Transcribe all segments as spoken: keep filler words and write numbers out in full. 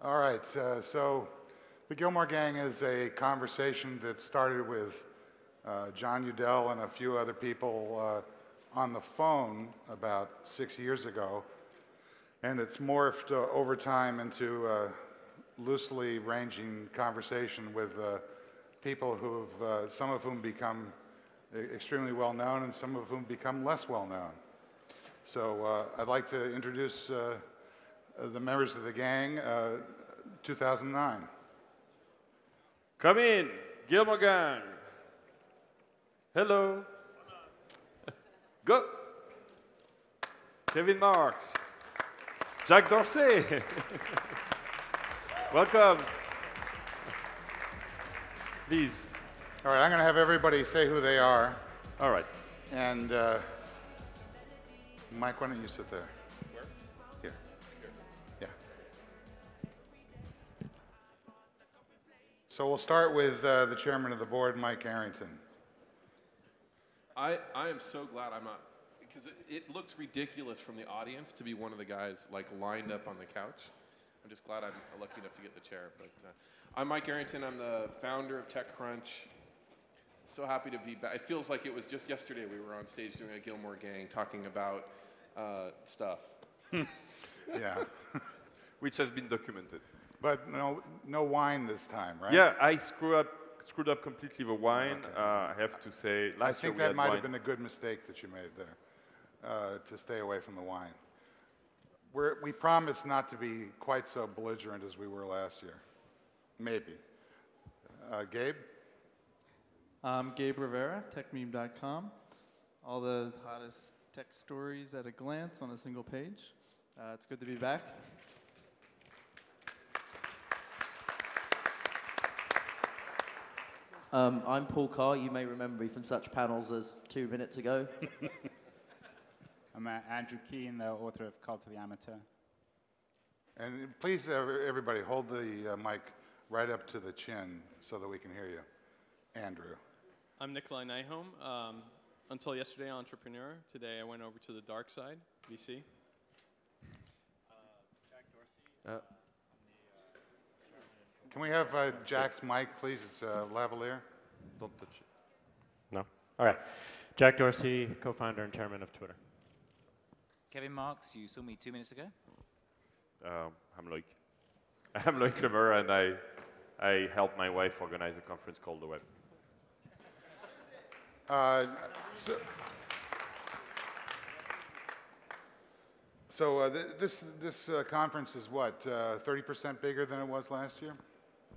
All right, uh, so the Gillmor Gang is a conversation that started with uh, John Udell and a few other people uh, on the phone about six years ago, and it's morphed uh, over time into a loosely ranging conversation with uh, people who have, uh, some of whom become extremely well known and some of whom become less well known. So uh, I'd like to introduce uh, the members of the gang, uh, two thousand nine. Come in, Gillmor Gang. Hello. Go. Kevin Marks. Jack Dorsey. Welcome. Please. All right, I'm going to have everybody say who they are. All right. And uh, Mike, why don't you sit there? Where? Here. Here. Yeah. So we'll start with uh, the chairman of the board, Mike Arrington. I, I am so glad I'm not, because it, it looks ridiculous from the audience to be one of the guys like lined up on the couch. I'm just glad I'm lucky enough to get the chair. But uh, I'm Mike Arrington. I'm the founder of TechCrunch. So happy to be back. It feels like it was just yesterday we were on stage doing a Gillmor Gang talking about uh, stuff. Yeah. Which has been documented. But no, no wine this time, right? Yeah, I screw up, screwed up completely the wine. Okay. Uh, I have to say, last I think year we that had might wine. have been a good mistake that you made there, uh, to stay away from the wine. We're, we promise not to be quite so belligerent as we were last year. Maybe. Uh, Gabe? I'm Gabe Rivera, tech meme dot com. All the hottest tech stories at a glance on a single page. Uh, it's good to be back. Um, I'm Paul Carr. You may remember me from such panels as two minutes ago. I'm Andrew Keen, the author of Cult of the Amateur. And please, everybody, hold the uh, mic right up to the chin so that we can hear you. Andrew. I'm Nikolai Nyholm. Um, until yesterday, entrepreneur. Today, I went over to the dark side, V C. Uh, Jack Dorsey. Uh. Can we have uh, Jack's mic, please? It's a uh, lavalier. Don't touch it. No? All right. Jack Dorsey, co-founder and chairman of Twitter. Kevin Marks, you saw me two minutes ago. Um, I'm Loic. I'm Loic Le Meur, and I, I helped my wife organize a conference called The Web. Uh, so so uh, th this this uh, conference is what, thirty percent uh, bigger than it was last year?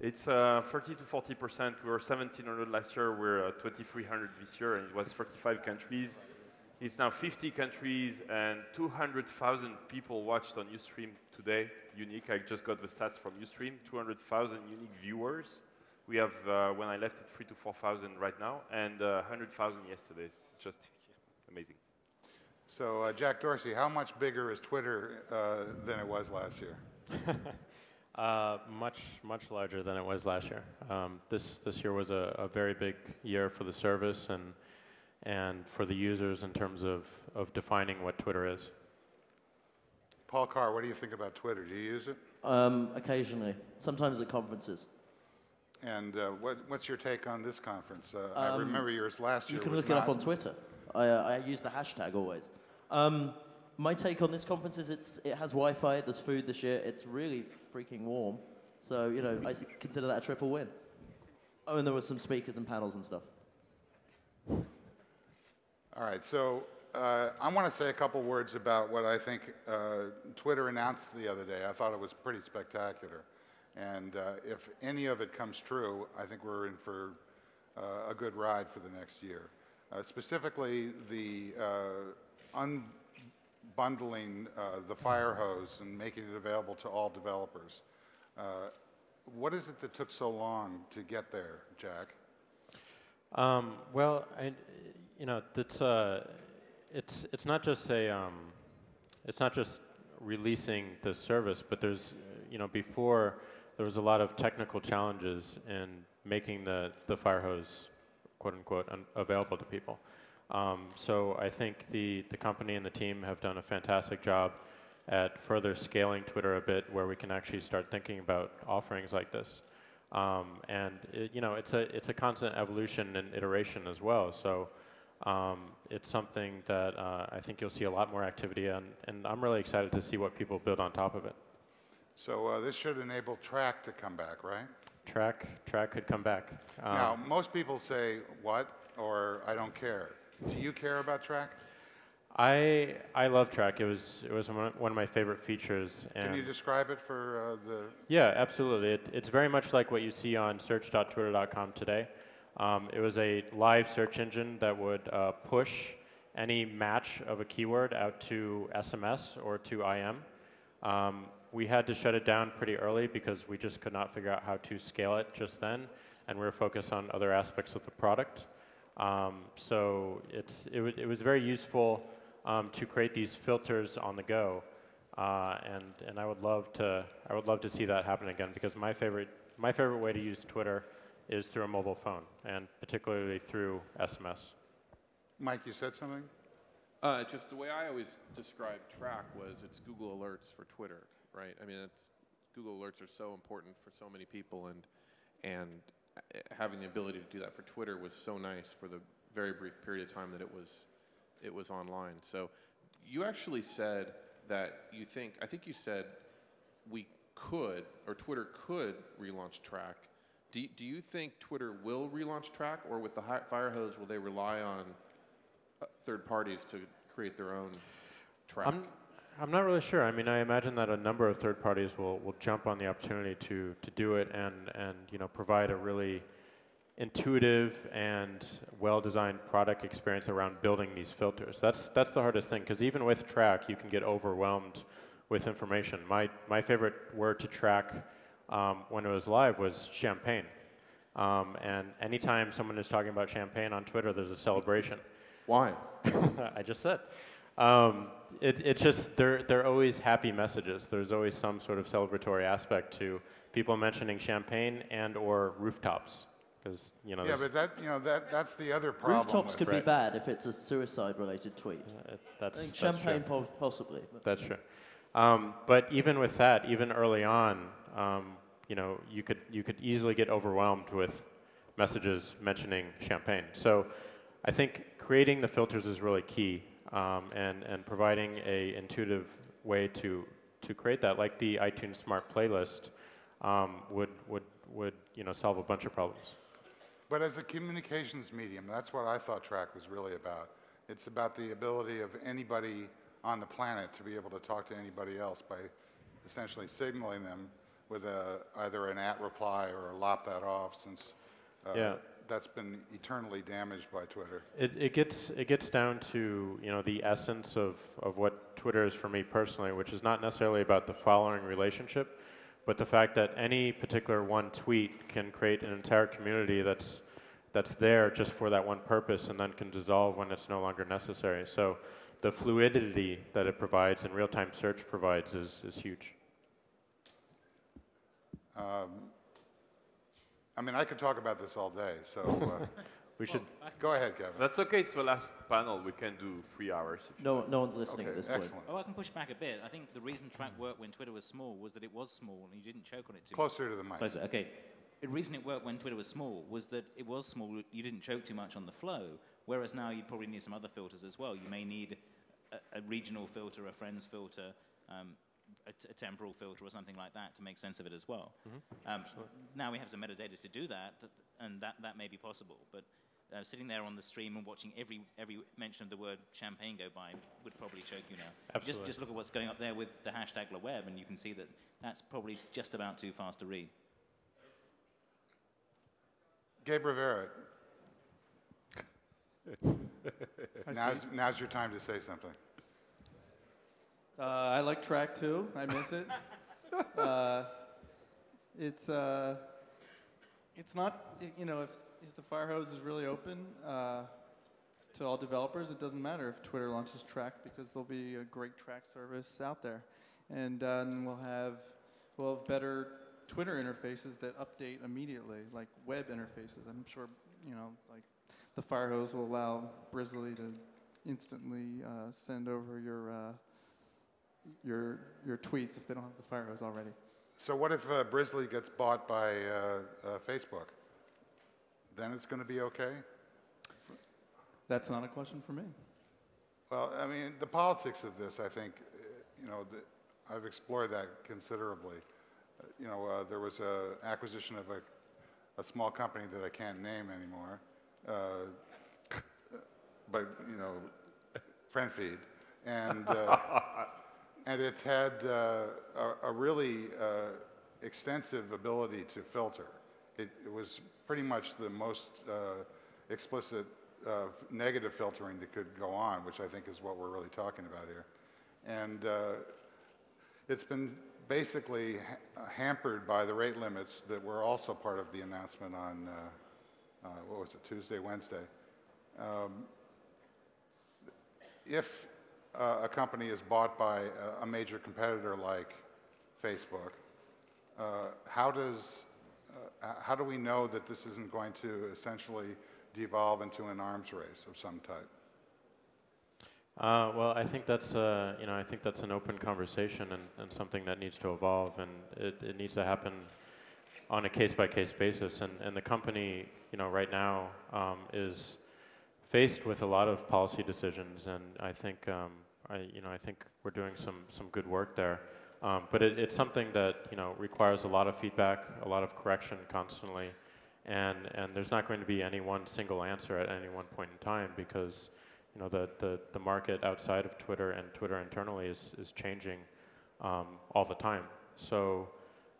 It's uh, thirty to forty percent. We were seventeen hundred last year. We're uh, twenty-three hundred this year, and it was thirty-five countries. It's now fifty countries and two hundred thousand people watched on Ustream today, unique. I just got the stats from Ustream, two hundred thousand unique viewers. We have, uh, when I left it, three to four thousand right now, and uh, one hundred thousand yesterday. It's just amazing. So, uh, Jack Dorsey, how much bigger is Twitter uh, than it was last year? uh, much, much larger than it was last year. Um, this, this year was a, a very big year for the service, and and for the users in terms of, of defining what Twitter is. Paul Carr, what do you think about Twitter? Do you use it? Um, occasionally, sometimes at conferences. And uh, what, what's your take on this conference? Uh, um, I remember yours last year. You can was look it up on Twitter. I, uh, I use the hashtag always. Um, my take on this conference is it's, it has Wi-Fi, there's food this year, it's really freaking warm. So, you know, I consider that a triple win. Oh, and there were some speakers and panels and stuff. All right, so uh, I want to say a couple words about what I think uh, Twitter announced the other day. I thought it was pretty spectacular. And uh, if any of it comes true, I think we're in for uh, a good ride for the next year. Uh, specifically, the uh, unbundling uh, the fire hose and making it available to all developers. Uh, what is it that took so long to get there, Jack? Um, well, I, you know, it's uh, it's it's not just a um, it's not just releasing the service, but there's you know before there was a lot of technical challenges in making the the fire hose, quote unquote, un available to people. Um, so I think the the company and the team have done a fantastic job at further scaling Twitter a bit, where we can actually start thinking about offerings like this. Um, and it, you know, it's a it's a constant evolution and iteration as well. So um, it's something that uh, I think you'll see a lot more activity on, and I'm really excited to see what people build on top of it. So uh, this should enable Track to come back, right? Track, Track could come back. Um, now, most people say what, or I don't care. Do you care about Track? I I love Track. It was it was one of my favorite features. And can you describe it for uh, the? Yeah, absolutely. It, it's very much like what you see on search dot twitter dot com today. Um, it was a live search engine that would uh, push any match of a keyword out to S M S or to I M. Um, we had to shut it down pretty early because we just could not figure out how to scale it just then, and we were focused on other aspects of the product. Um, so it's it, w it was very useful. Um, to create these filters on the go, uh, and and I would love to I would love to see that happen again, because my favorite my favorite way to use Twitter is through a mobile phone, and particularly through S M S. Mike, you said something? Uh, just the way I always described Track was it's Google Alerts for Twitter, right? I mean, it's Google Alerts are so important for so many people, and and having the ability to do that for Twitter was so nice for the very brief period of time that it was. It was online. So you actually said that you think, I think you said we could, or Twitter could relaunch Track. Do, do you think Twitter will relaunch Track, or with the fire hose, will they rely on third parties to create their own Track? I'm, I'm not really sure. I mean, I imagine that a number of third parties will, will jump on the opportunity to, to do it and, and you know, provide a really intuitive and well-designed product experience around building these filters. That's that's the hardest thing, because even with Track, you can get overwhelmed with information. My my favorite word to track um, when it was live was champagne, um, and anytime someone is talking about champagne on Twitter, there's a celebration. Why? I just said. Um, it, it's just they're they're always happy messages. There's always some sort of celebratory aspect to people mentioning champagne and or rooftops. You know, yeah, but that, you know, that, that's the other problem. Rooftops could right. be bad if it's a suicide-related tweet. Uh, that's, I think that's champagne true. Po possibly. But. That's true. Um, but even with that, even early on, um, you know, you could, you could easily get overwhelmed with messages mentioning champagne. So I think creating the filters is really key, um, and, and providing a intuitive way to, to create that, like the iTunes Smart Playlist um, would, would, would you know, solve a bunch of problems. But as a communications medium, that's what I thought Track was really about. It's about the ability of anybody on the planet to be able to talk to anybody else by essentially signaling them with a, either an at reply or a lop that off, since uh, yeah. that's been eternally damaged by Twitter. It, it, gets, it gets down to you know, the essence of, of what Twitter is for me personally, which is not necessarily about the following relationship, but the fact that any particular one tweet can create an entire community that's that's there just for that one purpose, and then can dissolve when it's no longer necessary. So the fluidity that it provides and real-time search provides is, is huge. Um, I mean, I could talk about this all day, so uh, we should well, go ahead, Kevin. That's okay. It's the last panel. We can do three hours. If no, no one's listening okay, at this excellent. point. Oh, I can push back a bit. I think the reason Track worked when Twitter was small was that it was small and you didn't choke on it too Closer much. Closer to the mic. Closer, okay. The reason it worked when Twitter was small was that it was small, you didn't choke too much on the flow, whereas now you probably need some other filters as well. You may need a, a regional filter, a friends filter, um, a, t a temporal filter or something like that to make sense of it as well. Mm-hmm. um, now we have some metadata to do that, that and that, that may be possible, but Uh, sitting there on the stream and watching every every mention of the word champagne go by would probably choke you now. Absolutely. Just, just look at what's going up there with the hashtag LeWeb, and you can see that that's probably just about too fast to read. Gabe Rivera, now's, now's your time to say something. Uh, I like Track too. I miss it. uh, it's uh, it's not you know if. If the fire hose is really open uh, to all developers, it doesn't matter if Twitter launches Track, because there'll be a great Track service out there, and, uh, and we'll have we'll have better Twitter interfaces that update immediately, like web interfaces. I'm sure you know, like the fire hose will allow Brizzly to instantly uh, send over your uh, your your tweets if they don't have the fire hose already. So what if uh, Brizzly gets bought by uh, uh, Facebook? Then it's going to be okay? That's not a question for me. Well, I mean, the politics of this, I think, you know, the, I've explored that considerably. Uh, you know, uh, there was an acquisition of a, a small company that I can't name anymore, uh, but, you know, FriendFeed, and uh, and it had uh, a, a really uh, extensive ability to filter. It, it was pretty much the most uh, explicit uh, negative filtering that could go on, which I think is what we're really talking about here. And uh, it's been basically ha hampered by the rate limits that were also part of the announcement on, uh, uh, what was it, Tuesday, Wednesday. Um, if uh, a company is bought by a, a major competitor like Facebook, uh, how does Uh, how do we know that this isn't going to essentially devolve into an arms race of some type? Uh, well, I think that's uh, you know I think that's an open conversation and, and something that needs to evolve, and it, it needs to happen on a case-by-case basis. And, and the company you know right now um, is faced with a lot of policy decisions, and I think um, I you know I think we're doing some some good work there. Um, but it, it's something that you know requires a lot of feedback, a lot of correction constantly, and and there's not going to be any one single answer at any one point in time, because you know the the, the market outside of Twitter and Twitter internally is is changing um, all the time. So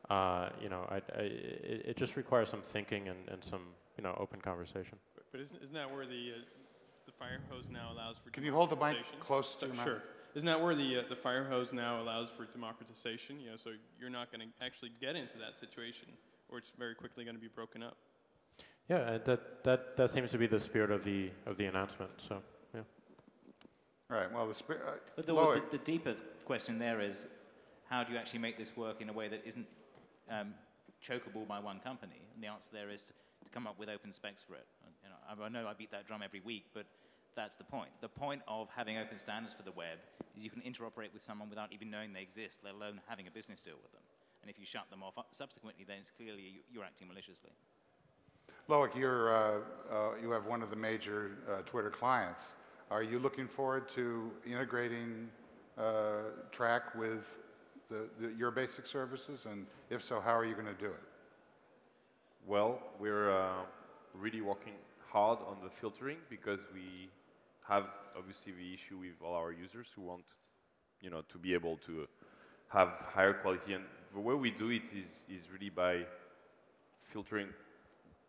uh, you know I, I, it, it just requires some thinking and, and some you know open conversation. But, but isn't isn't that where the uh, the fire hose now allows for? Can you hold the mic close to your mouth? Sure. Isn't that where the, uh, the fire hose now allows for democratization? You know, so you're not going to actually get into that situation, or it's very quickly going to be broken up. Yeah, uh, that, that, that seems to be the spirit of the, of the announcement, so, yeah. Right, well, the spirit... Uh, but the, well, the, the deeper question there is, how do you actually make this work in a way that isn't um, chokeable by one company? And the answer there is to, to come up with open specs for it. You know, I, I know I beat that drum every week, but... That's the point. The point of having open standards for the web is you can interoperate with someone without even knowing they exist, let alone having a business deal with them. And if you shut them off subsequently, then it's clearly you're acting maliciously. Loic, you're, uh, uh, you have one of the major uh, Twitter clients. Are you looking forward to integrating uh, Track with the, the, your basic services? And if so, how are you going to do it? Well, we're uh, really working hard on the filtering, because we have obviously the issue with all our users who want, you know, to be able to have higher quality. And the way we do it is, is really by filtering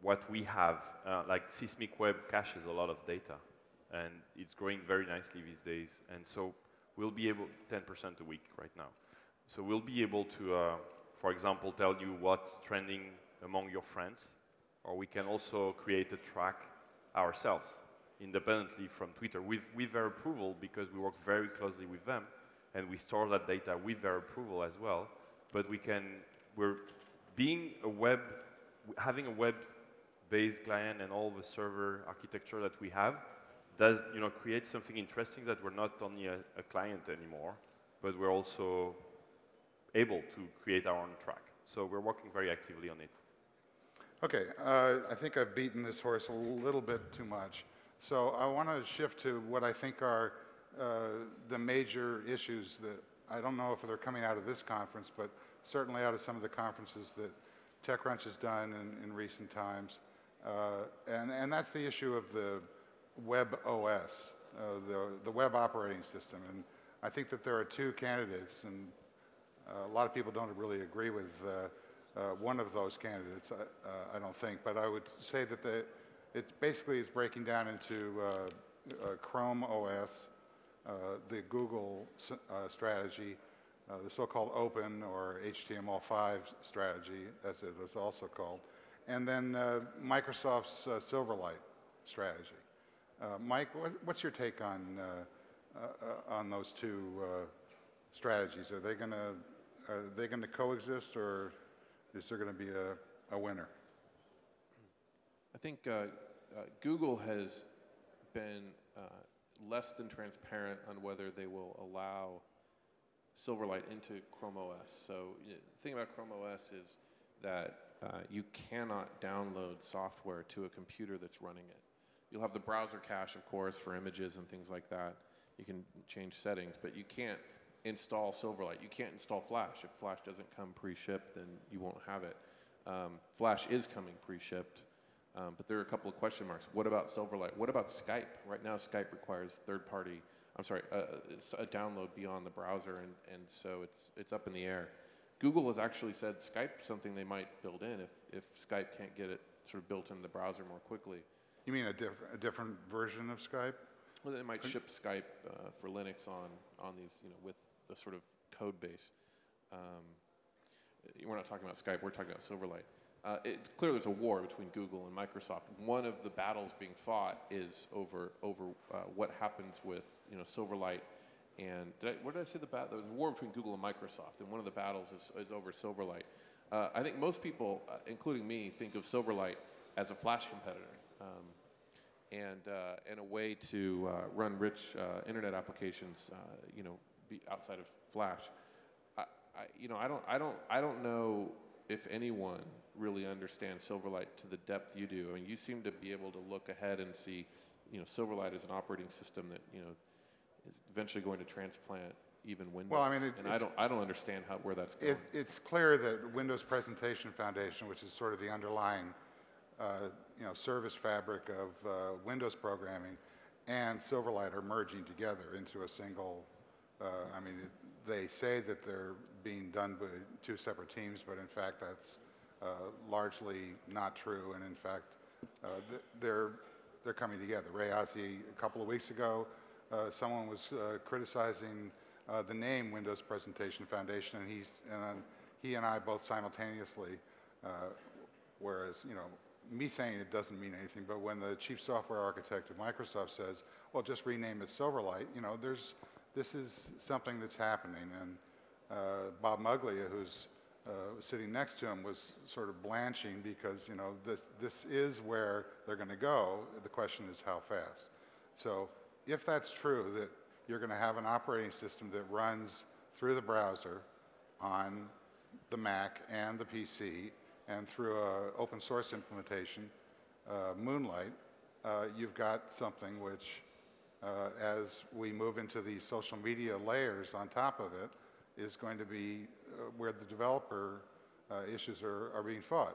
what we have. Uh, like Seismic Web caches a lot of data, and it's growing very nicely these days. And so we'll be able, ten percent a week right now. So we'll be able to, uh, for example, tell you what's trending among your friends, or we can also create a track ourselves, independently from Twitter, with, with their approval, because we work very closely with them, and we store that data with their approval as well. But we can, we're being a web, having a web-based client and all the server architecture that we have does, you know, create something interesting, that we're not only a, a client anymore, but we're also able to create our own track. So we're working very actively on it. Okay, uh, I think I've beaten this horse a little bit too much. So I want to shift to what I think are uh, the major issues that I don't know if they're coming out of this conference, but certainly out of some of the conferences that TechCrunch has done in, in recent times. Uh, and, and that's the issue of the web O S, uh, the, the web operating system. And I think that there are two candidates, and uh, a lot of people don't really agree with uh, Uh, one of those candidates, uh, uh, I don't think, but I would say that the, it basically is breaking down into uh, uh, Chrome O S, uh, the Google uh, strategy, uh, the so-called open or H T M L five strategy, as it was also called, and then uh, Microsoft's uh, Silverlight strategy. Uh, Mike, what, what's your take on, uh, uh, on those two uh, strategies? Are they going to are they going to coexist, or is there going to be a, a winner? I think uh, uh, Google has been uh, less than transparent on whether they will allow Silverlight into Chrome O S. So you know, the thing about Chrome O S is that uh, you cannot download software to a computer that's running it. You'll have the browser cache, of course, for images and things like that. You can change settings, but you can't install Silverlight. You can't install Flash. If Flash doesn't come pre-shipped, then you won't have it. Um, Flash is coming pre-shipped, um, but there are a couple of question marks. What about Silverlight? What about Skype? Right now, Skype requires third-party, I'm sorry, uh, a download beyond the browser, and, and so it's, it's up in the air. Google has actually said Skype's something they might build in if, if Skype can't get it sort of built into the browser more quickly. You mean a, diff a different version of Skype? Well, they might ship Skype uh, for Linux on, on these, you know, with the sort of code base. Um, we're not talking about Skype, we're talking about Silverlight. Uh, it's clear there's a war between Google and Microsoft. One of the battles being fought is over, over uh, what happens with, you know, Silverlight and, did I, what did I say the battle? There was a war between Google and Microsoft, and one of the battles is, is over Silverlight. Uh, I think most people, uh, including me, think of Silverlight as a Flash competitor, um, and, uh, and a way to uh, run rich uh, internet applications, uh, you know, be outside of Flash. I, I, you know, I don't, I don't, I don't know if anyone really understands Silverlight to the depth you do. I mean, you seem to be able to look ahead and see, you know, Silverlight is an operating system that, you know, is eventually going to transplant even Windows. Well, I mean, it, and I don't, I don't understand how, where that's going. It, it's clear that Windows Presentation Foundation, which is sort of the underlying, uh, you know, service fabric of uh, Windows programming, and Silverlight are merging together into a single. Uh, I mean, it, they say that they're being done by two separate teams, but in fact, that's uh, largely not true. And in fact, uh, th they're they're coming together. Ray Ozzie, a couple of weeks ago, uh, someone was uh, criticizing uh, the name Windows Presentation Foundation, and he's and uh, he and I both simultaneously. Uh, whereas, you know, me saying it doesn't mean anything, but when the chief software architect of Microsoft says, "Well, just rename it Silverlight," you know, there's. This is something that's happening, and uh, Bob Muglia, who's uh, sitting next to him, was sort of blanching because, you know, this, this is where they're going to go. The question is how fast. So if that's true, that you're going to have an operating system that runs through the browser on the Mac and the P C, and through an open source implementation, uh, Moonlight, uh, you've got something which, Uh, as we move into the social media layers on top of it, is going to be uh, where the developer uh, issues are, are being fought.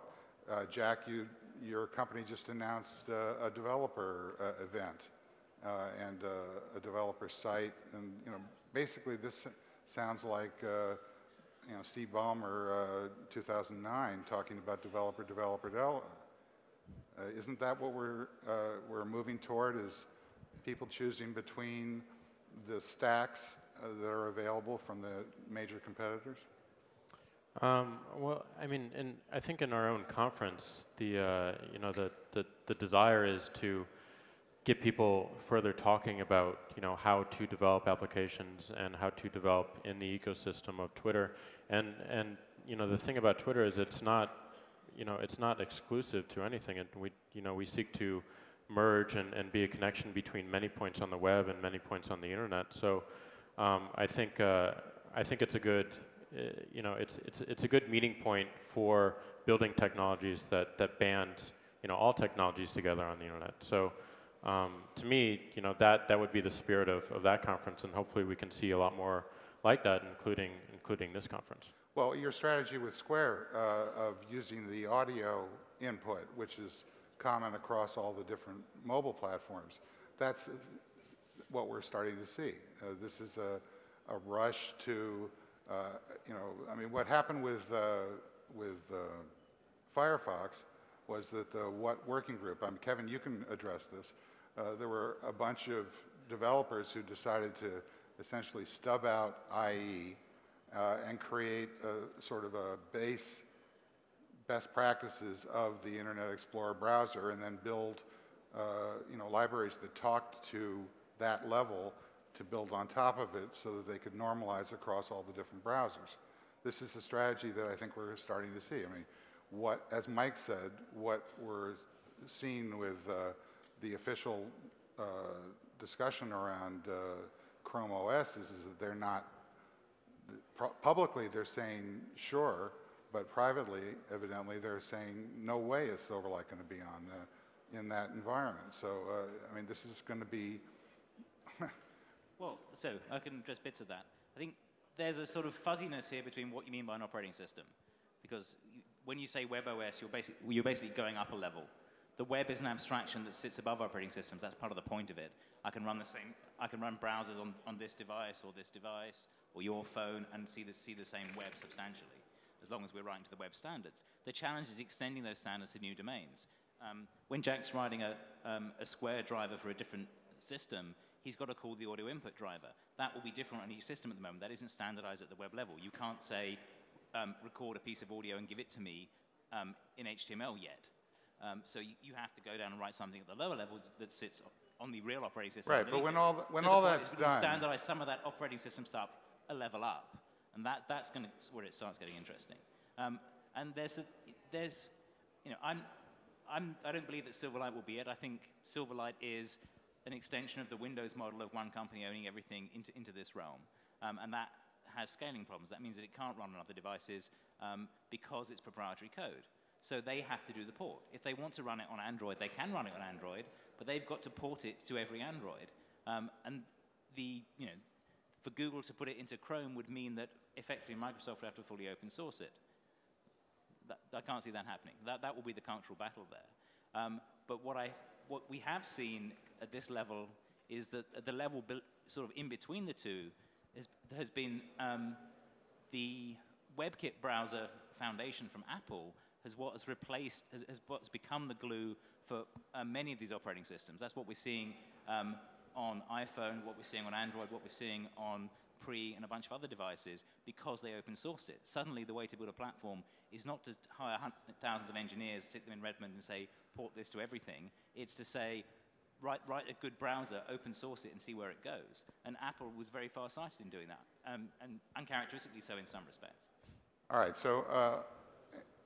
Uh, Jack, you, your company just announced uh, a developer uh, event uh, and uh, a developer site, and you know, basically this sounds like uh, you know, Steve Ballmer, uh, two thousand nine, talking about developer, developer, developer. Uh, isn't that what we're uh, we're moving toward? Is people choosing between the stacks uh, that are available from the major competitors? Um, well, I mean, and I think in our own conference, the uh, you know the, the the desire is to get people further talking about, you know, how to develop applications and how to develop in the ecosystem of Twitter. And and you know, the thing about Twitter is it's not, you know, it's not exclusive to anything. It, we you know we seek to merge and, and be a connection between many points on the web and many points on the internet. So um, I think uh, I think it's a good uh, you know it's it's it's a good meeting point for building technologies that that band, you know, all technologies together on the internet. So um, to me, you know, that that would be the spirit of, of that conference, and hopefully we can see a lot more like that, including including this conference. Well, your strategy with Square uh, of using the audio input, which is common across all the different mobile platforms. That's what we're starting to see. Uh, this is a, a rush to, uh, you know, I mean, what happened with, uh, with uh, Firefox was that the What Working Group, um, Kevin, you can address this, uh, there were a bunch of developers who decided to essentially stub out I E uh, and create a sort of a base best practices of the Internet Explorer browser, and then build, uh, you know, libraries that talked to that level to build on top of it, so that they could normalize across all the different browsers. This is a strategy that I think we're starting to see. I mean, what, as Mike said, what we're seeing with uh, the official uh, discussion around uh, Chrome O S is, is that they're not publicly they're saying sure, but privately, evidently, they're saying no way is Silverlight going to be on the, in that environment. So, uh, I mean, this is going to be. Well, so I can address bits of that. I think there's a sort of fuzziness here between what you mean by an operating system, because you, when you say web O S, you're basically you're basically going up a level. The web is an abstraction that sits above operating systems. That's part of the point of it. I can run the same. I can run browsers on on this device or this device or your phone and see the see the same web substantially, as long as we're writing to the web standards. The challenge is extending those standards to new domains. Um, when Jack's writing a, um, a Square driver for a different system, he's got to call the audio input driver. That will be different on each system at the moment. That isn't standardized at the web level. You can't say, um, record a piece of audio and give it to me um, in H T M L yet. Um, so you, you have to go down and write something at the lower level that sits on the real operating system. Right, but when all, the, when so all that's done... standardize some of that operating system stuff a level up. And that, that's going to where it starts getting interesting. Um, and there's, a, there's, you know, I'm, I'm, I don't believe that Silverlight will be it. I think Silverlight is an extension of the Windows model of one company owning everything into, into this realm. Um, and that has scaling problems. That means that it can't run on other devices um, because it's proprietary code. So they have to do the port. If they want to run it on Android, they can run it on Android, but they've got to port it to every Android. Um, and the, you know, for Google to put it into Chrome would mean that effectively Microsoft would have to fully open source it. That, I can't see that happening. That, that will be the cultural battle there. Um, but what, I, what we have seen at this level is that at the level sort of in between the two is, has been um, the WebKit browser foundation from Apple has what has replaced, has, has what's become the glue for uh, many of these operating systems. That's what we're seeing um, on iPhone, what we're seeing on Android, what we're seeing on Pre and a bunch of other devices because they open sourced it. Suddenly the way to build a platform is not to hire thousands of engineers, sit them in Redmond and say, port this to everything. It's to say, write, write a good browser, open source it and see where it goes. And Apple was very far-sighted in doing that, um, and uncharacteristically so in some respects. All right, so uh,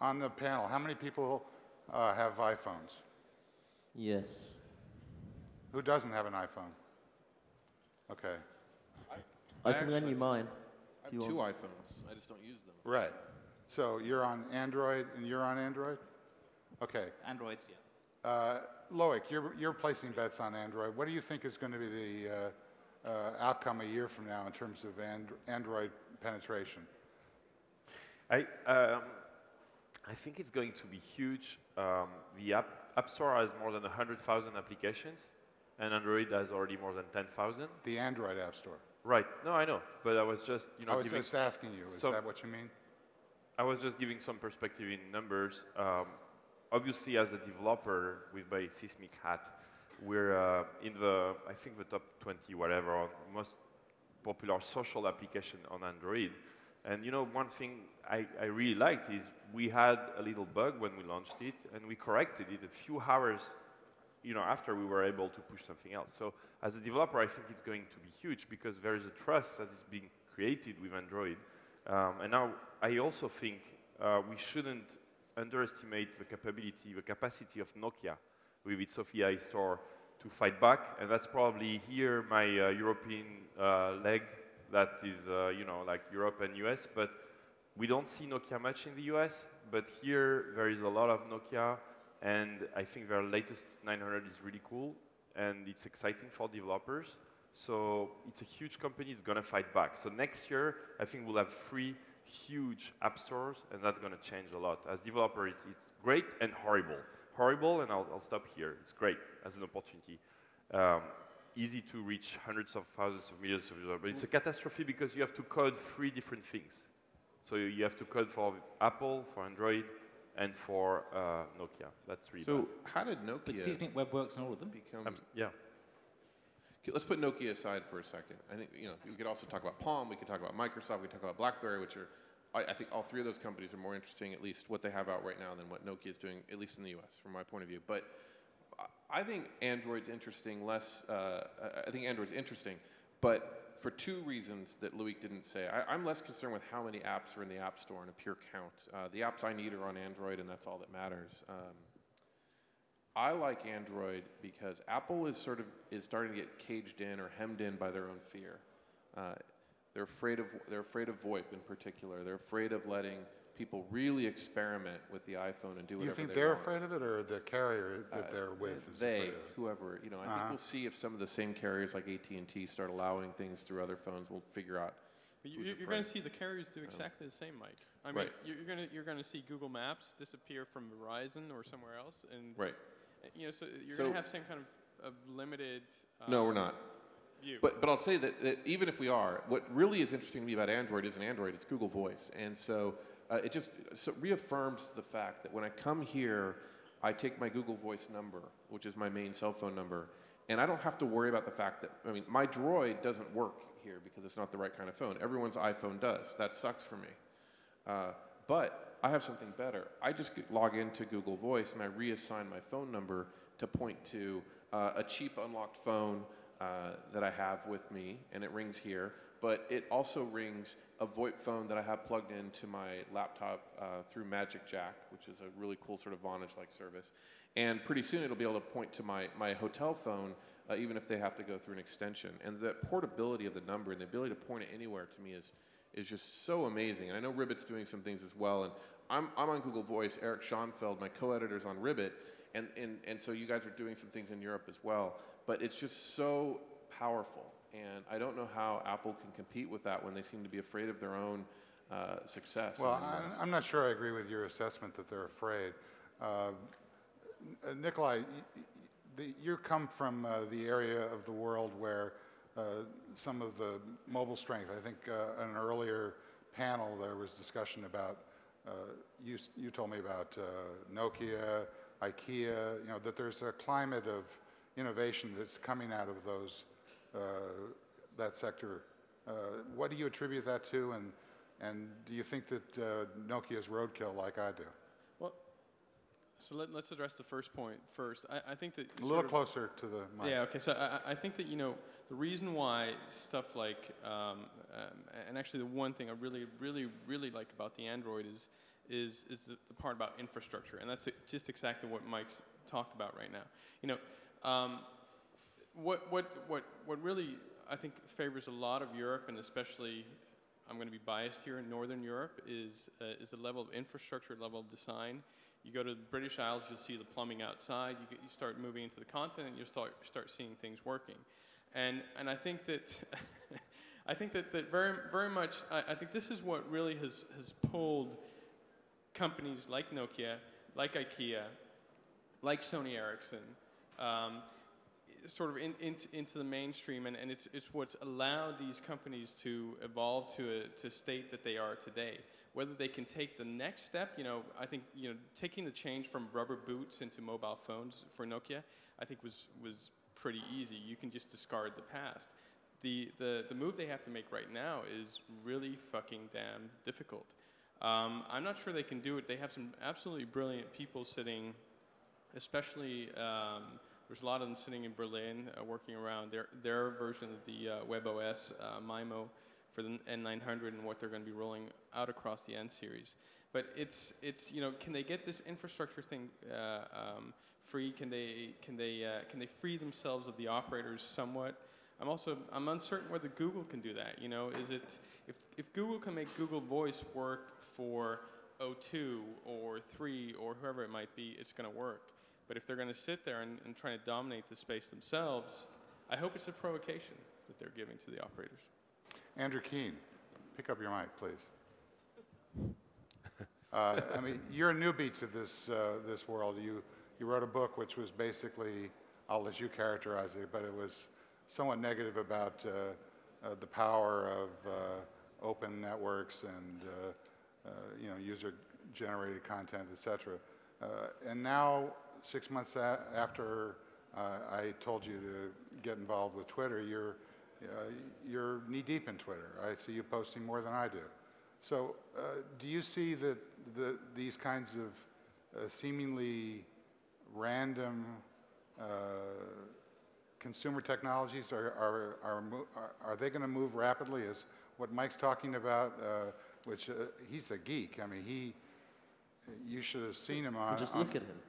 on the panel, how many people uh, have iPhones? Yes. Who doesn't have an iPhone? Okay. I, I can actually, lend you mine. I have you two want. iPhones. I just don't use them. Right. So you're on Android, and you're on Android? Okay. Androids, yeah. Uh, Loic, you're, you're placing bets on Android. What do you think is going to be the uh, uh, outcome a year from now in terms of and Android penetration? I, um, I think it's going to be huge. Um, the app, app Store has more than one hundred thousand applications, and Android has already more than ten thousand. The Android App Store. Right. No, I know. But I was just, you know, I was just asking you. Is that what you mean? I was just giving some perspective in numbers. Um, obviously, as a developer with my seismic hat, we're uh, in the, I think, the top twenty, whatever, on most popular social application on Android. And, you know, one thing I, I really liked is we had a little bug when we launched it, and we corrected it a few hours you know, after we were able to push something else. So as a developer, I think it's going to be huge because there is a trust that is being created with Android. Um, and now I also think uh, we shouldn't underestimate the capability, the capacity of Nokia with its Sophia store to fight back. And that's probably here my uh, European uh, leg that is, uh, you know, like Europe and U S. But we don't see Nokia much in the U S. But here there is a lot of Nokia. And I think their latest nine hundred is really cool, and it's exciting for developers. So it's a huge company. It's going to fight back. So next year, I think we'll have three huge app stores, and that's going to change a lot. As developer, it's, it's great and horrible. Horrible, and I'll, I'll stop here. It's great as an opportunity. Um, easy to reach hundreds of thousands of millions of users. But it's a catastrophe because you have to code three different things. So you have to code for Apple, for Android, and for uh, Nokia. That's really So bad. How did Nokia... But Seismic Web works on all of them. Become um, yeah. Let's put Nokia aside for a second. I think, you know, we could also talk about Palm. We could talk about Microsoft. We could talk about BlackBerry, which are... I, I think all three of those companies are more interesting, at least what they have out right now, than what Nokia is doing, at least in the U S, from my point of view. But I think Android's interesting less... Uh, I think Android's interesting, but for two reasons that Loic didn't say. I, I'm less concerned with how many apps are in the App Store in a pure count. Uh, the apps I need are on Android, and that's all that matters. Um, I like Android because Apple is sort of is starting to get caged in or hemmed in by their own fear. Uh, They're afraid of, they're afraid of VoIP in particular. They're afraid of letting people really experiment with the iPhone and do whatever they want. You think they're afraid of it, or the carrier that uh, they're with is afraid of it? They, whoever, you know, I uh-huh. think we'll see if some of the same carriers like A T and T start allowing things through other phones. We'll figure out. But you, you're going to see the carriers do exactly the same, Mike. I mean, right. you're going to you're going to see Google Maps disappear from Verizon or somewhere else, and right. you know, so you're so going to have some kind of, of limited. Um, no, we're not. View. But but I'll say that, that even if we are, what really is interesting to me about Android isn't Android; it's Google Voice, and so uh, it just so reaffirms the fact that when I come here, I take my Google Voice number, which is my main cell phone number, and I don't have to worry about the fact that I mean, my Droid doesn't work here because it's not the right kind of phone. Everyone's iPhone does. That sucks for me. Uh, but I have something better. I just log into Google Voice and I reassign my phone number to point to uh, a cheap unlocked phone uh, that I have with me, and it rings here. But it also rings a VoIP phone that I have plugged into my laptop uh, through Magic Jack, which is a really cool sort of Vonage-like service. And pretty soon it'll be able to point to my, my hotel phone, uh, even if they have to go through an extension. And that portability of the number and the ability to point it anywhere to me is, is just so amazing. And I know Ribbit's doing some things as well. And I'm, I'm on Google Voice, Eric Schoenfeld, my co-editor's on Ribbit. And, and, and so you guys are doing some things in Europe as well. But it's just so powerful. And I don't know how Apple can compete with that when they seem to be afraid of their own uh, success. Well, I'm, I'm not sure I agree with your assessment that they're afraid. Uh, Uh, Nikolai, you, the, you come from uh, the area of the world where uh, some of the mobile strength, I think uh, in an earlier panel there was discussion about, uh, you, you told me about uh, Nokia, IKEA, you know, that there's a climate of innovation that's coming out of those, uh, that sector. Uh, what do you attribute that to, and, and do you think that uh, Nokia's roadkill like I do? So let, let's address the first point first. I, I think that a little closer to the mic. Yeah. Okay. So I, I think that you know the reason why stuff like um, um, and actually the one thing I really, really, really like about the Android is is is the, the part about infrastructure, and that's just exactly what Mike's talked about right now. You know, um, what what what what really I think favors a lot of Europe, and especially I'm going to be biased here in Northern Europe, is uh, is the level of infrastructure, level of design. You go to the British Isles, you'll see the plumbing outside. You, get, you start moving into the continent, you'll start start seeing things working, and and I think that I think that, that very very much I, I think this is what really has has pulled companies like Nokia, like IKEA, like Sony Ericsson, um, sort of in, in, into the mainstream, and, and it's it's what's allowed these companies to evolve to a to state that they are today. Whether they can take the next step, you know, I think, you know, taking the change from rubber boots into mobile phones for Nokia, I think was was pretty easy. You can just discard the past. The the the move they have to make right now is really fucking damn difficult. Um, I'm not sure they can do it. They have some absolutely brilliant people sitting, especially um, there's a lot of them sitting in Berlin uh, working around their their version of the uh, WebOS uh, MIMO for the N nine hundred and what they're going to be rolling out across the N series. But it's, it's you know, can they get this infrastructure thing uh, um, free? Can they, can, they, uh, can they free themselves of the operators somewhat? I'm also, I'm uncertain whether Google can do that. You know, is it, if, if Google can make Google Voice work for O two or three or whoever it might be, it's going to work. But if they're going to sit there and, and try to dominate the space themselves, I hope it's a provocation that they're giving to the operators. Andrew Keen, pick up your mic, please. Uh, I mean, you're a newbie to this uh, this world. You you wrote a book which was basically, I'll let you characterize it, but it was somewhat negative about uh, uh, the power of uh, open networks and uh, uh, you know, user-generated content, et cetera. Uh, and now, six months a after uh, I told you to get involved with Twitter, you're Uh, you're knee-deep in Twitter. I see you posting more than I do. So uh, do you see that the, these kinds of uh, seemingly random uh, consumer technologies, are, are, are, are, are they going to move rapidly? Is what Mike's talking about, uh, which uh, he's a geek. I mean, he, you should have seen him on... Just look on, at him.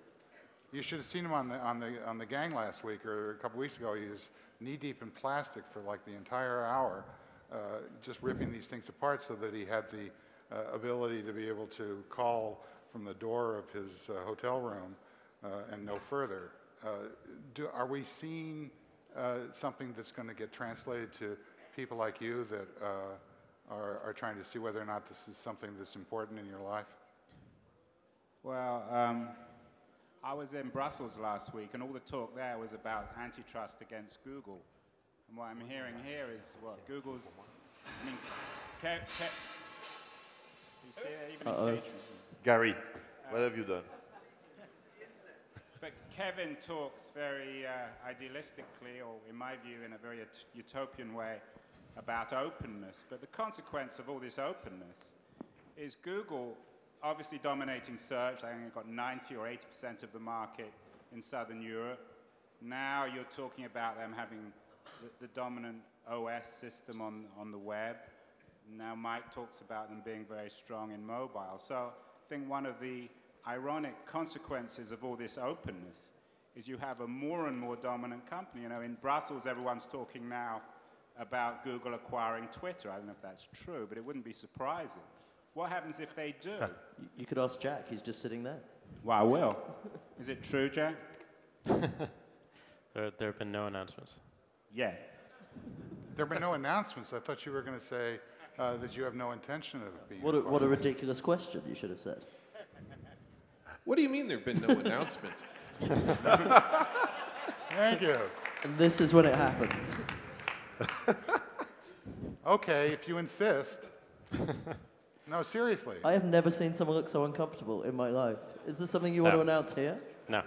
You should have seen him on the on the on the gang last week or a couple weeks ago. He was knee deep in plastic for like the entire hour. uh, just ripping these things apart so that he had the uh, ability to be able to call from the door of his uh, hotel room uh, and no further. Uh, do, are we seeing uh, something that's going to get translated to people like you that uh, are, are trying to see whether or not this is something that's important in your life? Well, um, I was in Brussels last week, and all the talk there was about antitrust against Google. And what I'm hearing here is what Google's, I mean, Kev, Kev, you see it, even uh, in Cajun. Gary, um, what have you done? But Kevin talks very uh, idealistically, or in my view, in a very ut utopian way, about openness. But the consequence of all this openness is Google obviously dominating search. I think it got ninety or eighty percent of the market in Southern Europe. Now you're talking about them having the, the dominant O S system on, on the web. Now Mike talks about them being very strong in mobile. So I think one of the ironic consequences of all this openness is you have a more and more dominant company. You know, in Brussels, everyone's talking now about Google acquiring Twitter. I don't know if that's true, but it wouldn't be surprising. What happens if they do? You could ask Jack. He's just sitting there. Well, I will. Is it true, Jack? there, there have been no announcements. Yeah. There have been no announcements. I thought you were going to say uh, that you have no intention of being. What a, what a ridiculous question you should have said. What do you mean there have been no announcements? Thank you. And this is when it happens. Okay, if you insist. No, seriously. I have never seen someone look so uncomfortable in my life. Is this something you no. want to announce here? No.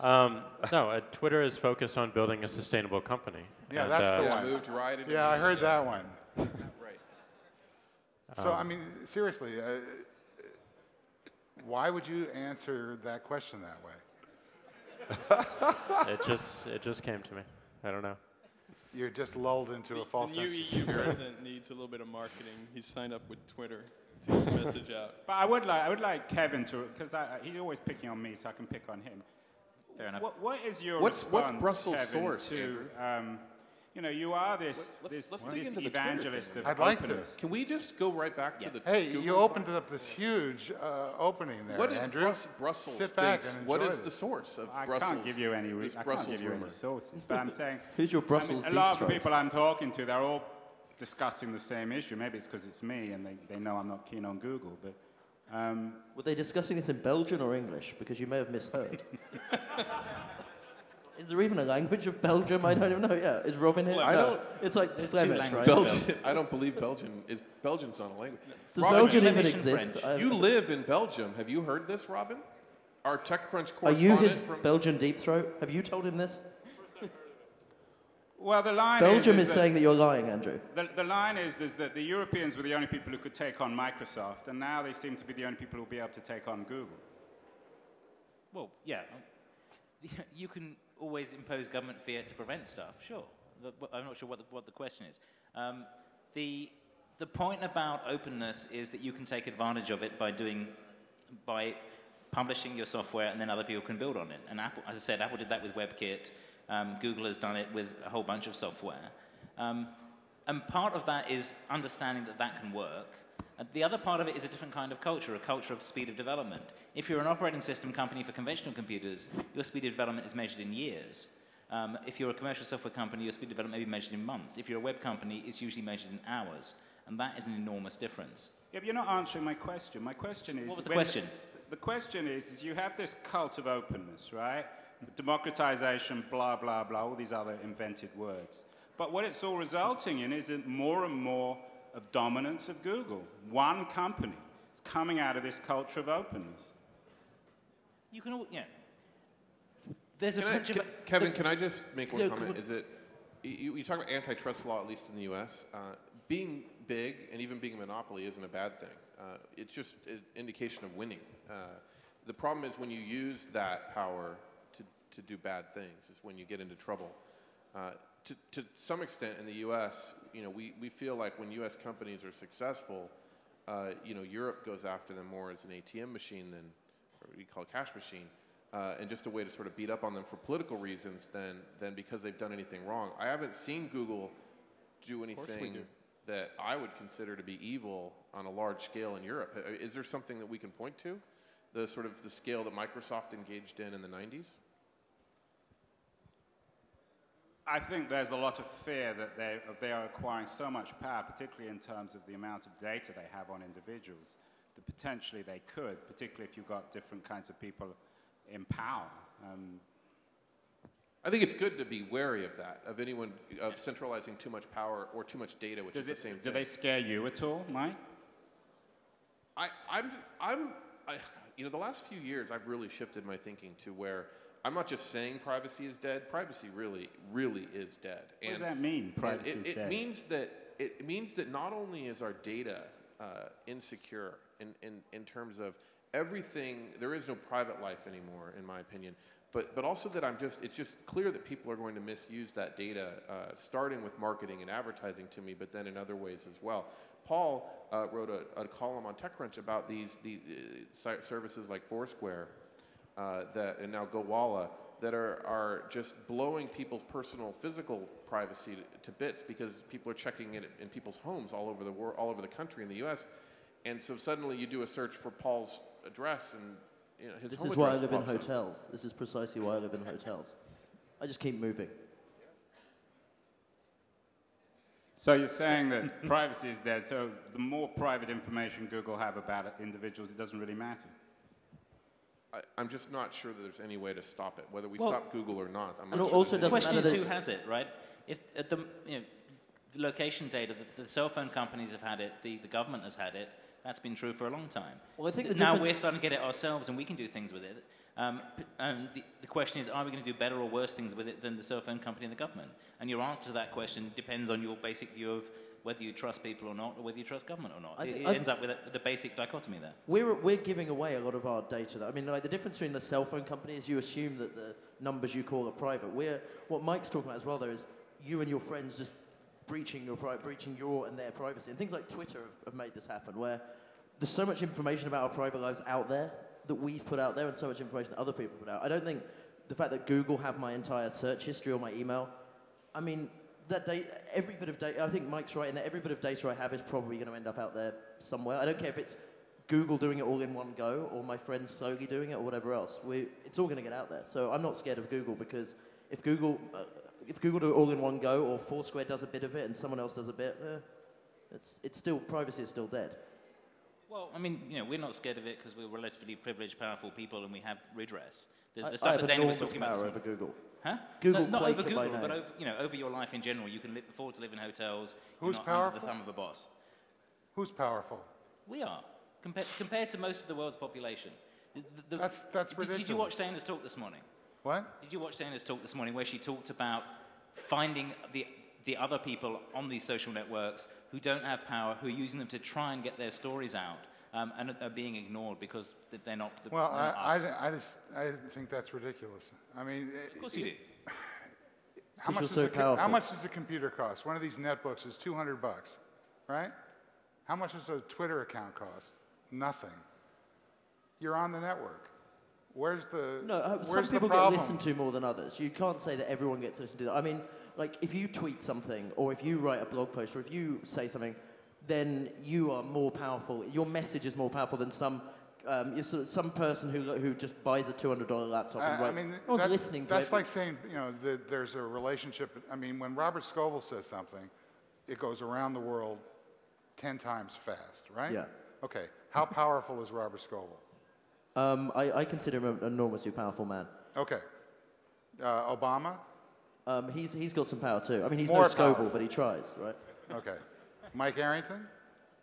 Um, no, uh, Twitter is focused on building a sustainable company. Yeah, and, that's uh, the one. Moved right into yeah, I heard that one. Right. So, um, I mean, seriously, uh, why would you answer that question that way? it just it just came to me. I don't know. You're just lulled into the, a false sense of security. The new E U president needs a little bit of marketing. He's signed up with Twitter to get the message out. But I would like I would like Kevin to, because he's always picking on me, so I can pick on him. Fair enough. What, what is your what's, response, what's Brussels Kevin, source, to, um, you know, you are this, let's, this, let's this evangelist of I'd like openness. To. Can we just go right back yeah. to the Hey, Google you opened part? Up this huge uh, opening there, what is Andrew. Brus Brussels Sit back and enjoy What is this. The source of I Brussels? I can't give you any, I can't give you any sources, but I'm saying... Who's your Brussels I mean, a lot of people I'm talking to, they're all discussing the same issue. Maybe it's because it's me and they, they know I'm not keen on Google, but... Um, Were they discussing this in Belgian or English? Because you may have misheard. Is there even a language of Belgium? I don't even know. Yeah, is Robin here? I no. don't. It's like Flemish, right? Belgian. I don't believe Belgian is Belgian's not a language. Does Robin, Belgian even exist? You live in Belgium. Have you heard this, Robin? Our TechCrunch correspondent. Are you his from Belgian deep throat? Have you told him this? Well, the line Belgium is, is, is that saying that you're lying, Andrew. The, the line is, is that the Europeans were the only people who could take on Microsoft, and now they seem to be the only people who will be able to take on Google. Well, yeah, you can always impose government fiat to prevent stuff, sure. I'm not sure what the, what the question is. Um, the, the point about openness is that you can take advantage of it by doing, by publishing your software and then other people can build on it. And Apple, as I said, Apple did that with WebKit. Um, Google has done it with a whole bunch of software. Um, and part of that is understanding that that can work. And the other part of it is a different kind of culture, a culture of speed of development. If you're an operating system company for conventional computers, your speed of development is measured in years. Um, if you're a commercial software company, your speed of development may be measured in months. If you're a web company, it's usually measured in hours. And that is an enormous difference. Yeah, but you're not answering my question. My question is... What was the question? The, the question is, is you have this cult of openness, right? Democratization, blah, blah, blah, all these other invented words. But what it's all resulting in is more and more of dominance of Google. One company is coming out of this culture of openness. You can all, yeah. There's a can I, can, of, Kevin, the, can I just make one no, comment? Is it, you, you talk about antitrust law, at least in the U S. Uh, being big and even being a monopoly isn't a bad thing. Uh, it's just an indication of winning. Uh, the problem is when you use that power to, to do bad things is when you get into trouble. Uh, To, to some extent in the U S, you know, we, we feel like when U S companies are successful, uh, you know, Europe goes after them more as an A T M machine than, or we call a cash machine, uh, and just a way to sort of beat up on them for political reasons than, than because they've done anything wrong. I haven't seen Google do anything do. that I would consider to be evil on a large scale in Europe. Is there something that we can point to? The sort of the scale that Microsoft engaged in in the nineties? I think there's a lot of fear that they, they are acquiring so much power, particularly in terms of the amount of data they have on individuals, that potentially they could, particularly if you've got different kinds of people in power. Um, I think it's good to be wary of that, of anyone, of centralizing too much power or too much data, which is the same thing. Do they scare you at all, Mike? I, I'm, I'm, I, you know, the last few years I've really shifted my thinking to where I'm not just saying privacy is dead. Privacy really, really is dead. What does that mean, privacy is dead? It means that, it means that not only is our data uh, insecure in, in, in terms of everything, there is no private life anymore, in my opinion. But, but also that I'm just, it's just clear that people are going to misuse that data, uh, starting with marketing and advertising to me, but then in other ways as well. Paul uh, wrote a, a column on TechCrunch about these, these uh, services like Foursquare uh, that, and now GoWalla that are, are just blowing people's personal physical privacy to, to bits because people are checking it in people's homes all over the world, all over the country in the U S. And so suddenly you do a search for Paul's address and You know, his this is why I live in hotels. Up. This is precisely why I live in hotels. I just keep moving. So you're saying that privacy is dead, so the more private information Google have about individuals, it doesn't really matter. I, I'm just not sure that there's any way to stop it, whether we well, stop Google or not. I'm not and sure also doesn't matter. The question is who has it, right? If at the you know, location data, the, the cell phone companies have had it, the, the government has had it. That's been true for a long time. Well, I think the now we're starting to get it ourselves, and we can do things with it. Um, and the, the question is, are we going to do better or worse things with it than the cell phone company and the government? And your answer to that question depends on your basic view of whether you trust people or not, or whether you trust government or not. It, it ends up with a, the basic dichotomy there. We're, we're giving away a lot of our data. Though. I mean, like, the difference between the cell phone company is you assume that the numbers you call are private. We're, what Mike's talking about as well, though, is you and your friends just breaching your, breaching your and their privacy. And things like Twitter have, have made this happen, where there's so much information about our private lives out there that we've put out there and so much information that other people put out. I don't think the fact that Google have my entire search history or my email, I mean, that data, every bit of data, I think Mike's right in that every bit of data I have is probably going to end up out there somewhere. I don't care if it's Google doing it all in one go or my friends slowly doing it or whatever else. We, it's all going to get out there. So I'm not scared of Google because if Google... Uh, If Google do it all in one go, or Foursquare does a bit of it, and someone else does a bit, eh, it's it's still privacy is still dead. Well, I mean, you know, we're not scared of it because we're relatively privileged, powerful people, and we have redress. The, the I, stuff I that Dana was talking power about this over Google, huh? Google, no, not over Google, but over, you know, over your life in general, you can live, afford to live in hotels. Who's not powerful? Under the thumb of a boss. Who's powerful? We are compared compared to most of the world's population. The, the, that's that's did, ridiculous. Did you watch Dana's talk this morning? What? Did you watch Dana's talk this morning where she talked about finding the, the other people on these social networks who don't have power, who are using them to try and get their stories out um, and are being ignored because they're not the Well, I, us. I, I just I think that's ridiculous. I mean... It, of course you do. How much, so a, how much does a computer cost? One of these netbooks is two hundred bucks, right? How much does a Twitter account cost? Nothing. You're on the network. Where's the no? Uh, where's some people get listened to more than others. You can't say that everyone gets listened to. I mean, like if you tweet something, or if you write a blog post, or if you say something, then you are more powerful. Your message is more powerful than some um, some person who who just buys a two hundred dollar laptop and writes. I mean, no one's listening to it. That's like saying you know the, there's a relationship. I mean, when Robert Scoble says something, it goes around the world ten times fast, right? Yeah. Okay. How powerful is Robert Scoble? Um, I, I consider him an enormously powerful man. Okay. Uh, Obama? Um, he's, he's got some power, too. I mean, he's More no Scoble, but he tries, right? Okay. Mike Arrington?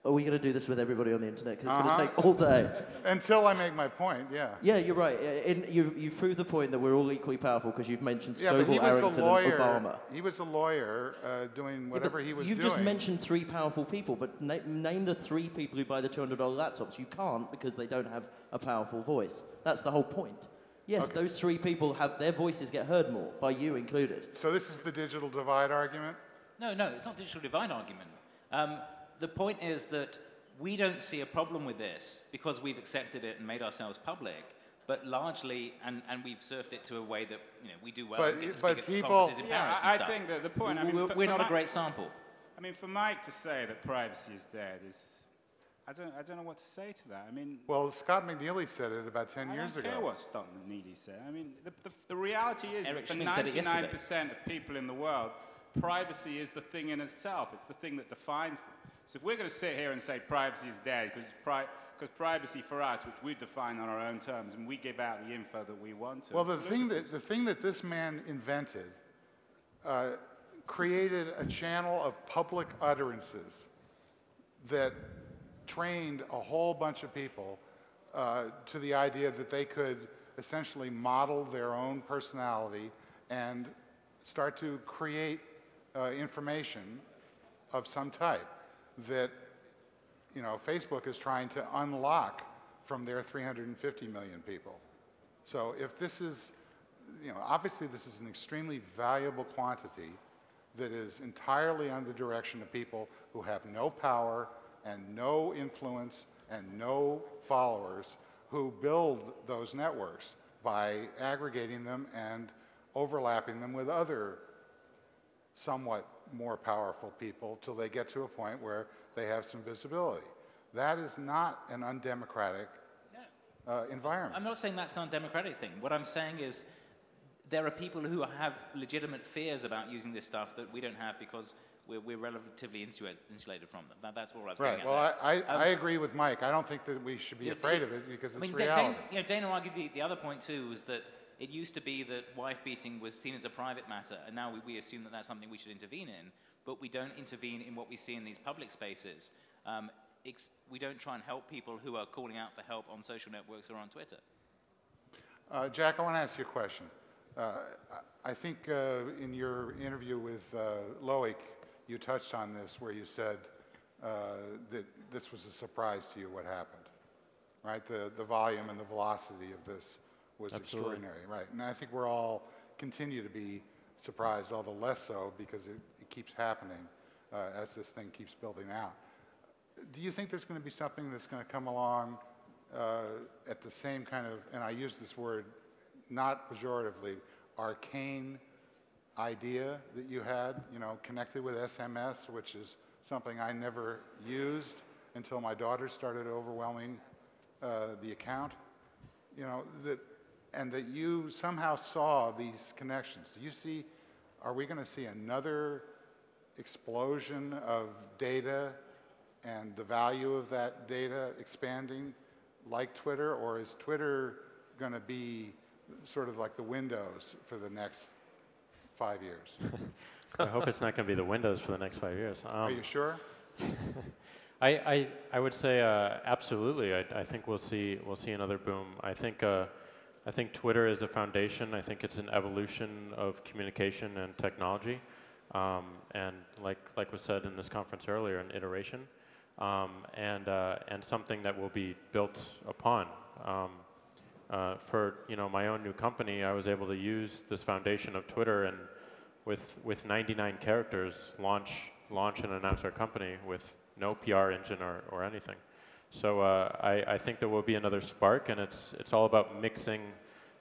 Are we going to do this with everybody on the internet? Because it's uh-huh. going to take all day. Until I make my point, yeah. Yeah, you're right. And you, you prove the point that we're all equally powerful because you've mentioned yeah, Scoble, Arrington, lawyer, and Obama. He was a lawyer uh, doing whatever yeah, he was you doing. You just mentioned three powerful people, but na name the three people who buy the two hundred dollar laptops. You can't because they don't have a powerful voice. That's the whole point. Yes, okay. Those three people, have their voices get heard more, by you included. So this is the digital divide argument? No, no, it's not digital divide argument. Um, The point is that we don't see a problem with this because we've accepted it and made ourselves public, but largely, and, and we've surfed it to a way that you know we do well. But, but people, yeah, I think that the point. I mean, we're, we're not a great sample. I mean, for Mike to say that privacy is dead is, I don't, I don't know what to say to that. I mean, well, Scott McNeely said it about ten years ago. I don't care what Scott McNeely said. I mean, the, the, the reality is that for ninety-nine percent of people in the world, privacy is the thing in itself. It's the thing that defines them. So if we're going to sit here and say privacy is dead, because pri privacy for us, which we define on our own terms, and we give out the info that we want to. Well, the thing that, the thing that this man invented uh, created a channel of public utterances that trained a whole bunch of people uh, to the idea that they could essentially model their own personality and start to create uh, information of some type that, you know, Facebook is trying to unlock from their three hundred fifty million people. So if this is, you know, obviously this is an extremely valuable quantity that is entirely under the direction of people who have no power and no influence and no followers, who build those networks by aggregating them and overlapping them with other somewhat more powerful people till they get to a point where they have some visibility. That is not an undemocratic no. uh, environment. I'm not saying that's an undemocratic thing. What I'm saying is there are people who have legitimate fears about using this stuff that we don't have because we're, we're relatively insulated from them. That, that's all I was getting at. Right. Well, I, I, um, I agree with Mike. I don't think that we should be afraid of it because it's I mean, reality. Dana, you know, Dana argued the, the other point, too, was that it used to be that wife-beating was seen as a private matter, and now we, we assume that that's something we should intervene in, but we don't intervene in what we see in these public spaces. Um, it's, we don't try and help people who are calling out for help on social networks or on Twitter. Uh, Jack, I want to ask you a question. Uh, I think uh, in your interview with uh, Loic, you touched on this where you said uh, that this was a surprise to you what happened, right? The, the volume and the velocity of this was Absolutely. extraordinary, right? And I think we're all continue to be surprised, all the less so because it, it keeps happening uh, as this thing keeps building out. Do you think there's going to be something that's going to come along uh, at the same kind of, and I use this word not pejoratively, arcane idea that you had, you know, connected with S M S, which is something I never used until my daughter started overwhelming uh, the account, you know, that, and that you somehow saw these connections. Do you see, are we going to see another explosion of data and the value of that data expanding like Twitter, or is Twitter going to be sort of like the Windows for the next five years? I hope it's not going to be the Windows for the next five years. Um, Are you sure? I, I I would say uh, absolutely. I, I think we'll see we'll see another boom. I think uh, I think Twitter is a foundation. I think it's an evolution of communication and technology, um, and like like was said in this conference earlier, an iteration, um, and uh, and something that will be built upon. Um, Uh, for you know my own new company, I was able to use this foundation of Twitter and with with ninety-nine characters launch launch and announce our company with no P R engine or, or anything. So uh, I, I think there will be another spark, and it's it's all about mixing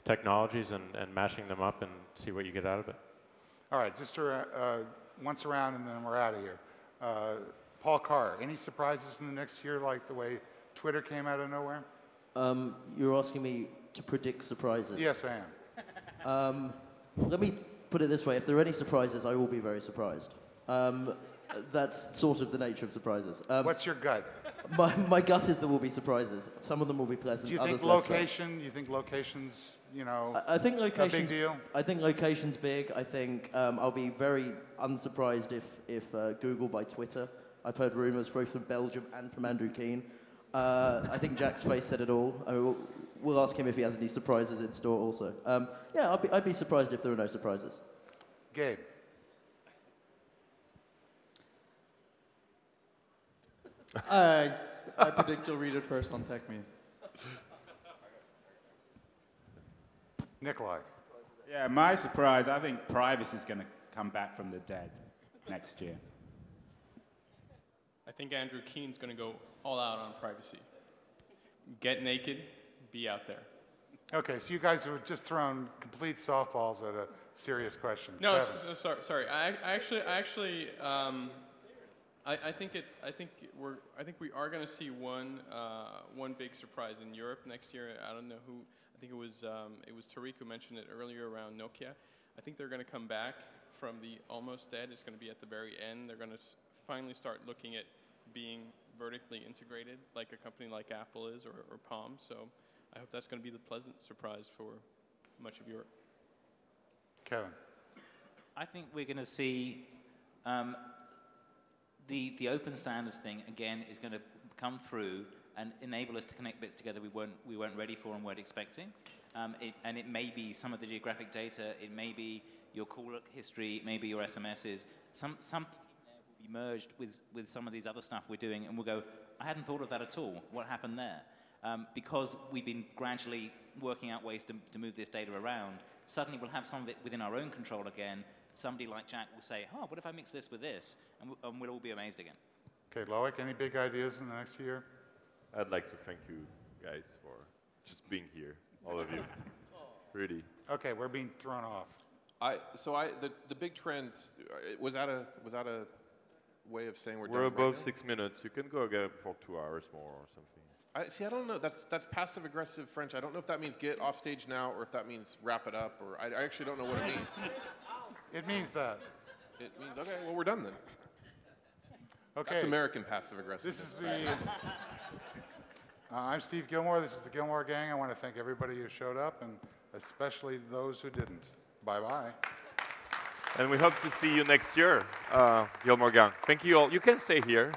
technologies and, and mashing them up and see what you get out of it. All right, just to, uh, once around and then we're out of here. Uh, Paul Carr, any surprises in the next year like the way Twitter came out of nowhere? Um, you're asking me to predict surprises. Yes, I am. Um, let me put it this way. If there are any surprises, I will be very surprised. Um, that's sort of the nature of surprises. Um, What's your gut? My, my gut is there will be surprises. Some of them will be pleasant, Do you others think location, so. You think location's, you know, I, I think location's, a big deal? I think location's big. I think um, I'll be very unsurprised if, if uh, Google buy Twitter. I've heard rumors both from Belgium and from Andrew Keen. Uh, I think Jack's face said it all. I mean, we'll, we'll ask him if he has any surprises in store also. Um, yeah, I'd be, I'd be surprised if there are no surprises. Gabe. I, I predict you'll read it first on TechMeme. Nikolai. Yeah, my surprise, I think privacy is going to come back from the dead next year. I think Andrew Keen's going to go all out on privacy. Get naked, be out there. Okay, so you guys have just thrown complete softballs at a serious question. No, so, so, sorry, sorry. I, I actually, I actually, um, I, I think it. I think we're. I think we are going to see one. Uh, one big surprise in Europe next year. I don't know who. I think it was. Um, it was Tariq who mentioned it earlier around Nokia. I think they're going to come back from the almost dead. It's going to be at the very end. They're going to s finally start looking at being vertically integrated, like a company like Apple is, or, or Palm. So I hope that's going to be the pleasant surprise for much of Europe. Kevin, I think we're going to see. Um, The, the open standards thing, again, is going to come through and enable us to connect bits together we weren't, we weren't ready for and weren't expecting. Um, it, and it may be some of the geographic data, it may be your call history, it may be your S M Ses. Some, something in there will be merged with, with some of these other stuff we're doing, and we'll go, I hadn't thought of that at all. What happened there? Um, because we've been gradually working out ways to, to move this data around, suddenly we'll have some of it within our own control again. Somebody like Jack will say, oh, what if I mix this with this? And, w and we'll all be amazed again. Okay, Loic, any big ideas in the next year? I'd like to thank you guys for just being here, all of you. Oh. Really. Okay, we're being thrown off. I, so I, the, the big trends, was that a, was that a way of saying we're, we're done? We're above right six now? minutes. You can go again for two hours more or something. I, see, I don't know. That's, that's passive-aggressive French. I don't know if that means get off stage now or if that means wrap it up. Or I, I actually don't know what it means. It means that. It means, okay, well, we're done then. Okay. That's American passive aggressive. This is the, uh, I'm Steve Gilmore. This is the Gilmor Gang. I want to thank everybody who showed up, and especially those who didn't. Bye-bye. And we hope to see you next year, uh, Gilmor Gang. Thank you all. You can stay here.